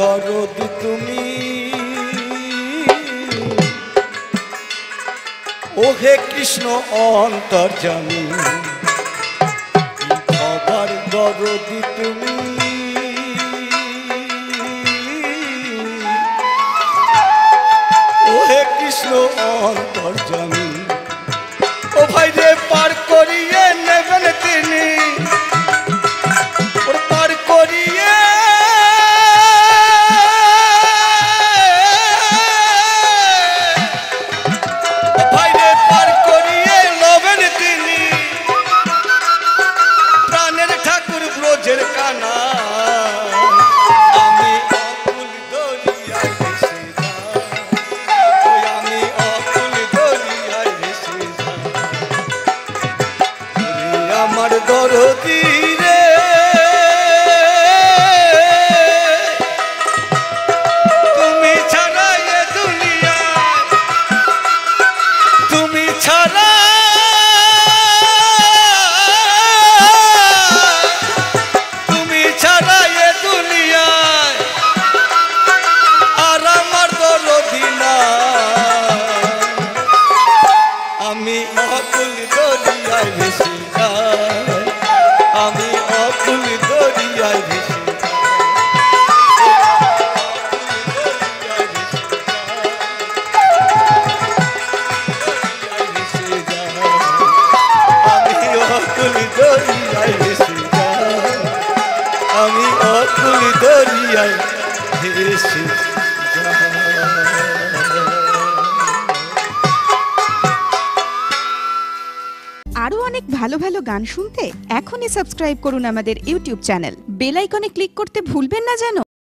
दर्द तुमी ओहे कृष्ण अंतर्जामी आबार दर्द तुमी ओहे कृष्ण अंतर्जामी ओ भाई रे पार करिए नेबेन तिनी भालो भालो गान सुनते एखोनी सबस्क्राइब करुन आमादेर यूट्यूब चैनल बेल आइकने क्लिक करते भूलबेन ना जानो।